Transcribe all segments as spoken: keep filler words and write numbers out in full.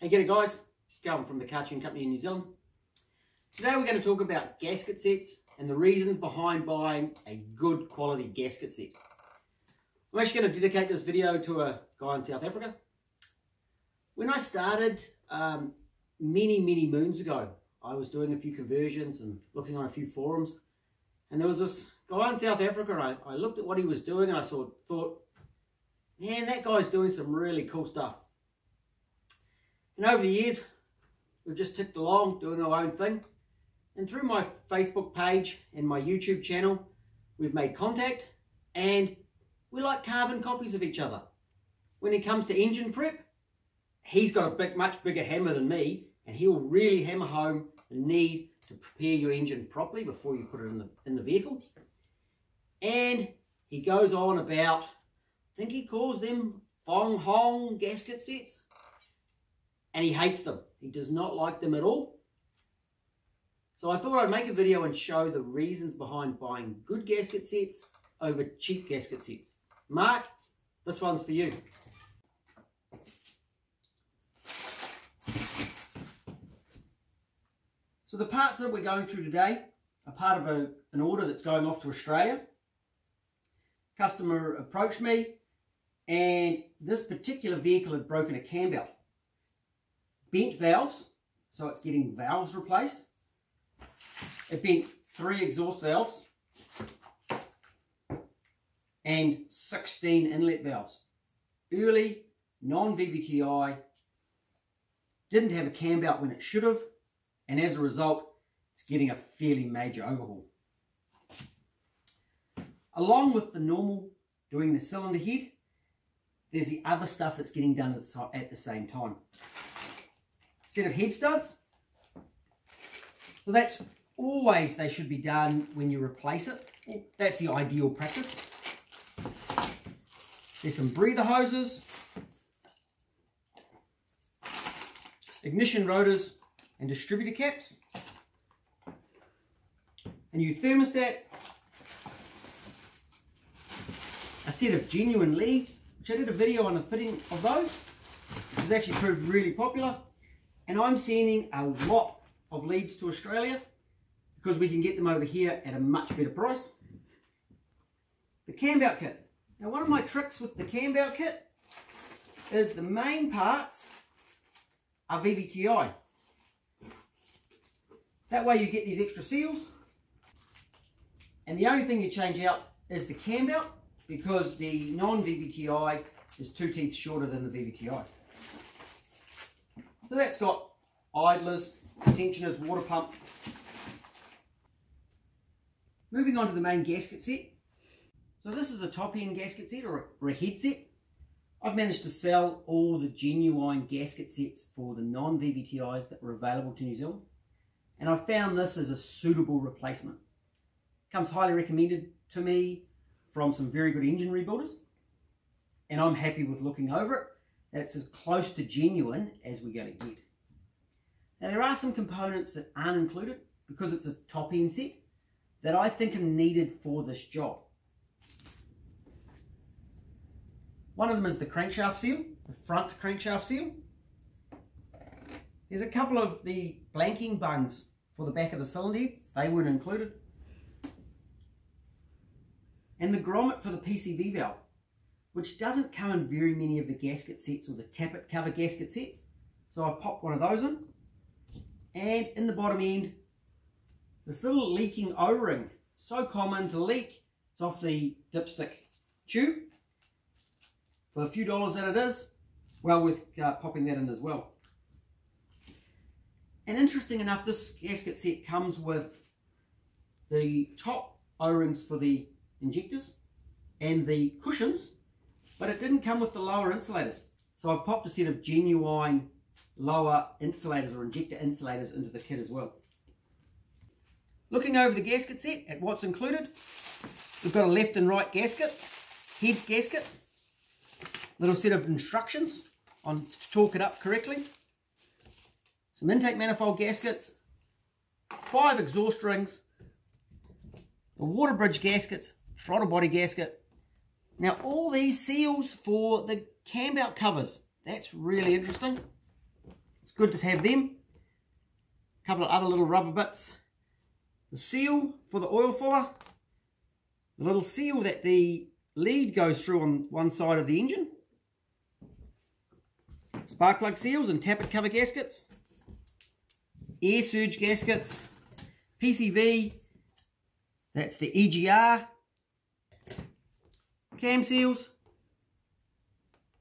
Hey, g'day guys, it's Calvin from The Cartune Company in New Zealand. Today we're going to talk about gasket sets and the reasons behind buying a good quality gasket set. I'm actually going to dedicate this video to a guy in South Africa. When I started um, many, many moons ago, I was doing a few conversions and looking on a few forums, and there was this guy in South Africa, and I, I looked at what he was doing and I sort of thought, man, that guy's doing some really cool stuff. And over the years, we've just ticked along doing our own thing. And through my Facebook page and my YouTube channel, we've made contact and we're like carbon copies of each other. When it comes to engine prep, he's got a big, much bigger hammer than me, and he will really hammer home the need to prepare your engine properly before you put it in the, in the vehicle. And he goes on about, I think he calls them Fong Hong gasket sets. And he hates them. He does not like them at all. So I thought I'd make a video and show the reasons behind buying good gasket sets over cheap gasket sets. Mark, this one's for you. So the parts that we're going through today are part of a, an order that's going off to Australia. Customer approached me, and this particular vehicle had broken a cam belt. Bent valves, so it's getting valves replaced. It bent three exhaust valves and sixteen inlet valves. Early, non-V V T I, didn't have a cam belt when it should have, and as a result, it's getting a fairly major overhaul. Along with the normal doing the cylinder head, there's the other stuff that's getting done at the same time. Set of head studs. Well, that's always, they should be done when you replace it. That's the ideal practice. There's some breather hoses, ignition rotors and distributor caps, a new thermostat, a set of genuine leads, which I did a video on the fitting of those, which has actually proved really popular. And I'm sending a lot of leads to Australia because we can get them over here at a much better price. The cam belt kit. Now, one of my tricks with the cam belt kit is the main parts are V V T I. That way you get these extra seals. And the only thing you change out is the cam belt because the non-V V T I is two teeth shorter than the V V T I. So that's got idlers, tensioners, water pump. Moving on to the main gasket set. So this is a top end gasket set or a, or a head set. I've managed to sell all the genuine gasket sets for the non-V V T Is that were available to New Zealand. And I found this as a suitable replacement. Comes highly recommended to me from some very good engine rebuilders. And I'm happy with looking over it. That's as close to genuine as we're going to get. Now there are some components that aren't included because it's a top end set that I think are needed for this job. One of them is the crankshaft seal, the front crankshaft seal. There's a couple of the blanking bungs for the back of the cylinder heads, they weren't included. And the grommet for the P C V valve, which doesn't come in very many of the gasket sets or the tappet cover gasket sets. So I've popped one of those in. And in the bottom end, this little leaking O-ring, so common to leak, it's off the dipstick tube. For a few dollars that it is, well worth uh, popping that in as well. And interesting enough, this gasket set comes with the top O-rings for the injectors and the cushions, but it didn't come with the lower insulators. So I've popped a set of genuine lower insulators or injector insulators into the kit as well. Looking over the gasket set at what's included, we've got a left and right gasket, head gasket, little set of instructions on to torque it up correctly, some intake manifold gaskets, five exhaust rings, the water bridge gaskets, throttle body gasket. Now all these seals for the cam belt covers, that's really interesting. good to have them. A couple of other little rubber bits. The seal for the oil filler. The little seal that the lead goes through on one side of the engine. Spark plug seals and tappet cover gaskets. Air surge gaskets. P C V. That's the E G R. Cam seals.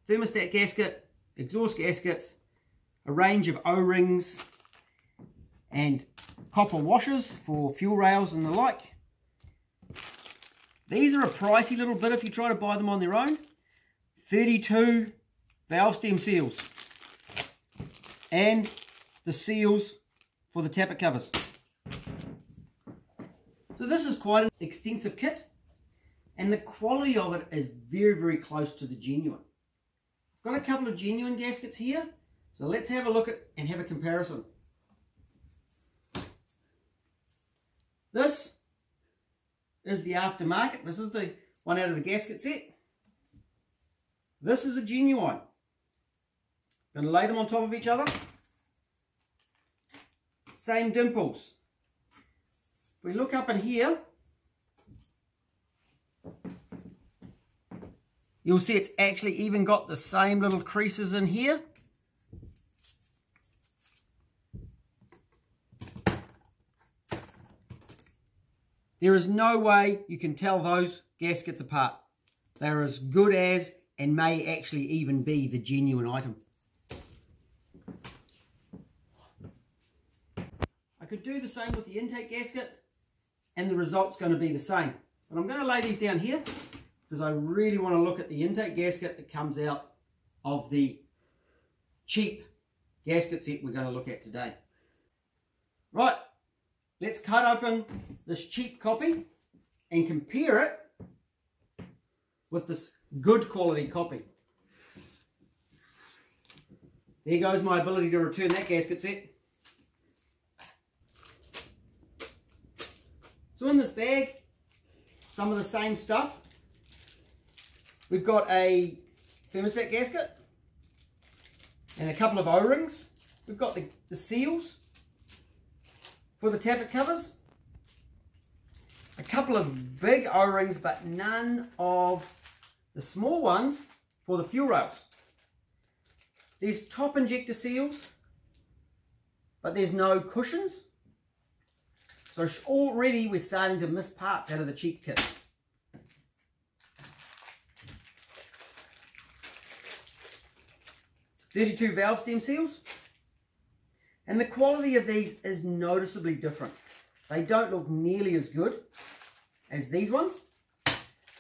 Thermostat gasket. Exhaust gaskets. A range of O-rings and copper washers for fuel rails and the like. These are a pricey little bit if you try to buy them on their own. thirty-two valve stem seals and the seals for the tappet covers. So this is quite an extensive kit, and the quality of it is very, very close to the genuine. I've got a couple of genuine gaskets here. So let's have a look at and have a comparison. This is the aftermarket. This is the one out of the gasket set. This is the genuine. I'm going to lay them on top of each other. Same dimples. If we look up in here, you'll see it's actually even got the same little creases in here. There is no way you can tell those gaskets apart. They're as good as and may actually even be the genuine item. I could do the same with the intake gasket and the result's going to be the same. But I'm going to lay these down here because I really want to look at the intake gasket that comes out of the cheap gasket set we're going to look at today. Right. Let's cut open this cheap copy and compare it with this good quality copy. There goes my ability to return that gasket set. So in this bag, some of the same stuff. We've got a thermostat gasket and a couple of O-rings. We've got the, the seals for the tappet covers, a couple of big O-rings but none of the small ones for the fuel rails. There's top injector seals but there's no cushions, so already we're starting to miss parts out of the cheap kit. thirty-two valve stem seals. And the quality of these is noticeably different. They don't look nearly as good as these ones.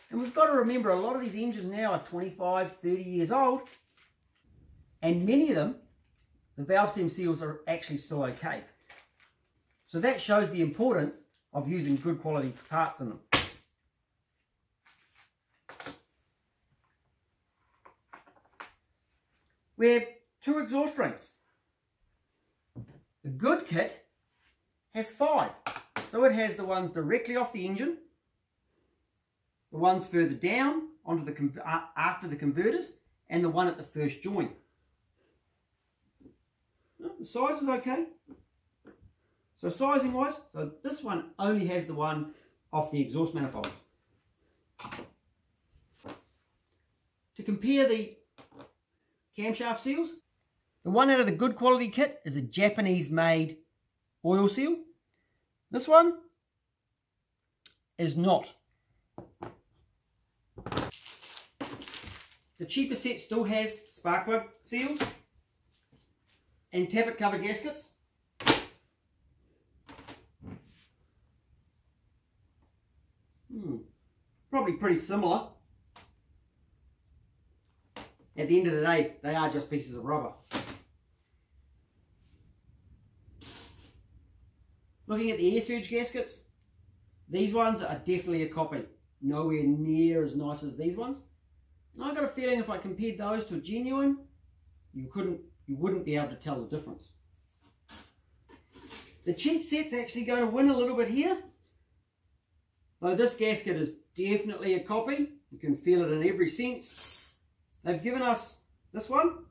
And we've got to remember a lot of these engines now are twenty-five, thirty years old. And many of them, the valve stem seals are actually still okay. So that shows the importance of using good quality parts in them. We have two exhaust strings. The good kit has five, so it has the ones directly off the engine, the ones further down onto the after the converters, and the one at the first join. The size is okay. So sizing wise, so this one only has the one off the exhaust manifold. To compare the camshaft seals, the one out of the good quality kit is a Japanese-made oil seal. This one is not. The cheaper set still has spark plug seals and tappet cover gaskets. Hmm. Probably pretty similar. At the end of the day, they are just pieces of rubber. Looking at the air surge gaskets, these ones are definitely a copy. Nowhere near as nice as these ones. And I got a feeling if I compared those to a genuine, you couldn't, you wouldn't be able to tell the difference. The cheap set's actually going to win a little bit here. Though this gasket is definitely a copy. You can feel it in every sense. They've given us this one,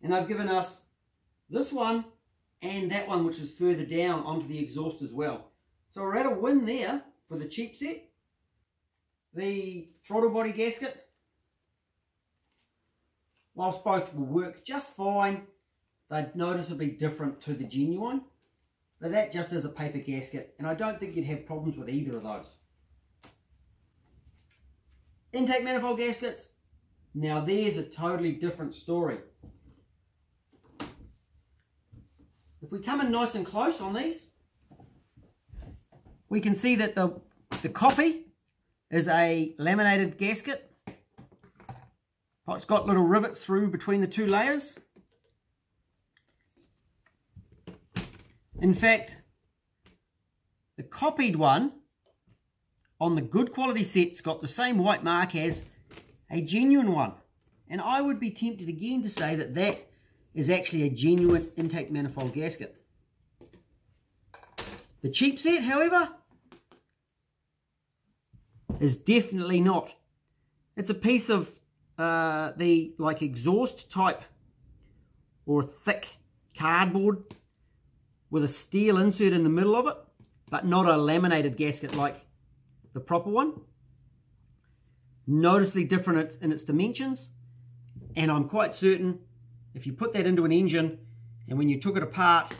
and they've given us this one and that one, which is further down onto the exhaust as well. So we're at a win there for the cheap set. The throttle body gasket, whilst both will work just fine, they're noticeably different to the genuine. But that just is a paper gasket, and I don't think you'd have problems with either of those. Intake manifold gaskets, now there's a totally different story. If we come in nice and close on these, we can see that the, the copy is a laminated gasket. It's got little rivets through between the two layers. In fact, the copied one on the good quality set's got the same white mark as a genuine one. And I would be tempted again to say that that is actually a genuine intake manifold gasket. The cheap set, however, is definitely not. It's a piece of uh, the like exhaust type or thick cardboard with a steel insert in the middle of it, but not a laminated gasket like the proper one. Noticeably different in its dimensions, and I'm quite certain if you put that into an engine and when you took it apart,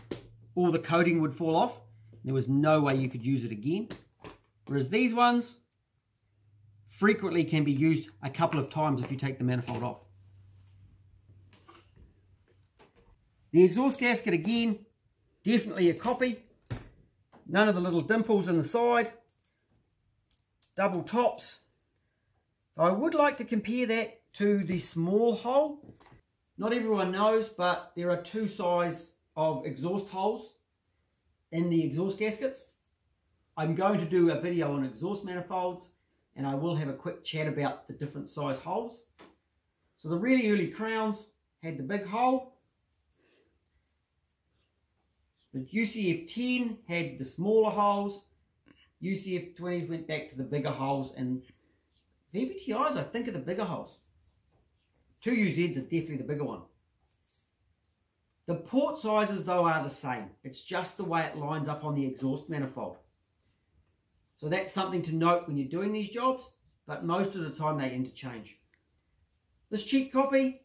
all the coating would fall off. There was no way you could use it again. Whereas these ones frequently can be used a couple of times if you take the manifold off. The exhaust gasket, again, definitely a copy. None of the little dimples in the side. Double tops. I would like to compare that to the small hole. Not everyone knows, but there are two sizes of exhaust holes in the exhaust gaskets. I'm going to do a video on exhaust manifolds, and I will have a quick chat about the different size holes. So the really early Crowns had the big hole. The U C F ten had the smaller holes. U C F twenties went back to the bigger holes, and V V T Is, I think, are the bigger holes. two U Zs are definitely the bigger one. The port sizes, though, are the same. It's just the way it lines up on the exhaust manifold. So that's something to note when you're doing these jobs, but most of the time they interchange. This cheap copy,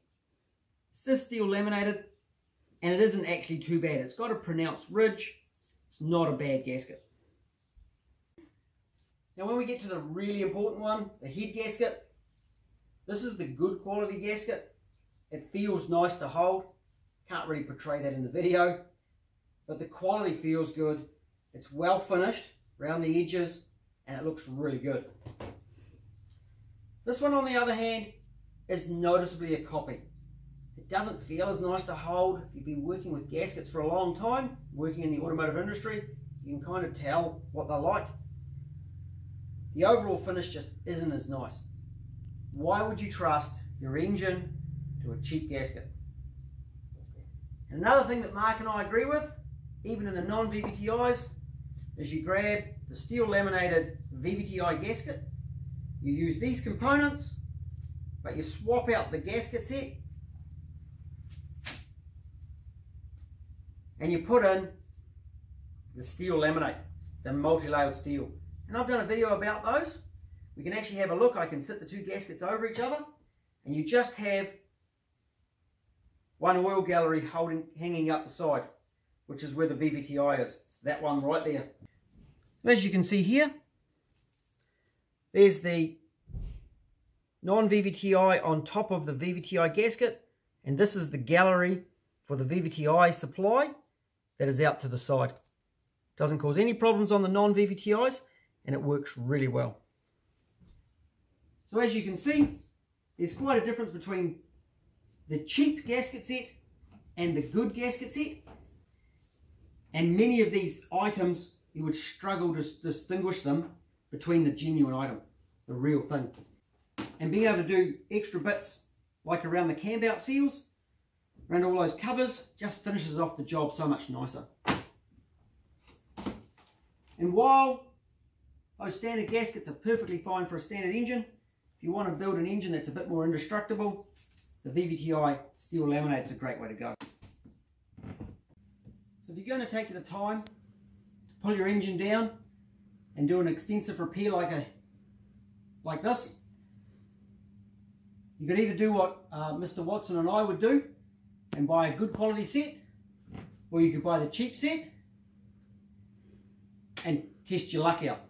it's this steel laminated, and it isn't actually too bad. It's got a pronounced ridge. It's not a bad gasket. Now when we get to the really important one, the head gasket, this is the good quality gasket. It feels nice to hold. Can't really portray that in the video, but the quality feels good. It's well finished around the edges, and it looks really good. This one, on the other hand, is noticeably a copy. It doesn't feel as nice to hold. If you've been working with gaskets for a long time, working in the automotive industry, you can kind of tell what they're like. The overall finish just isn't as nice. Why would you trust your engine to a cheap gasket? Another thing that Mark and I agree with, even in the non V V T Is, is you grab the steel laminated V V T I gasket, you use these components, but you swap out the gasket set, and you put in the steel laminate, the multi-layered steel. And I've done a video about those. We can actually have a look. I can sit the two gaskets over each other, and you just have one oil gallery holding, hanging up the side, which is where the V V T I is. It's that one right there. As you can see here, there's the non V V T I on top of the V V T I gasket, and this is the gallery for the V V T I supply that is out to the side. Doesn't cause any problems on the non V V T Is, and it works really well. So as you can see, there's quite a difference between the cheap gasket set and the good gasket set, and many of these items you would struggle to distinguish them between the genuine item, the real thing. And being able to do extra bits like around the cam belt seals, around all those covers, just finishes off the job so much nicer. And while those standard gaskets are perfectly fine for a standard engine, if you want to build an engine that's a bit more indestructible, the V V T I steel laminate's a great way to go. if you're going to take the time to pull your engine down and do an extensive repair like a like this, you could either do what uh, Mister Watson and I would do and buy a good quality set, or you could buy the cheap set and test your luck out.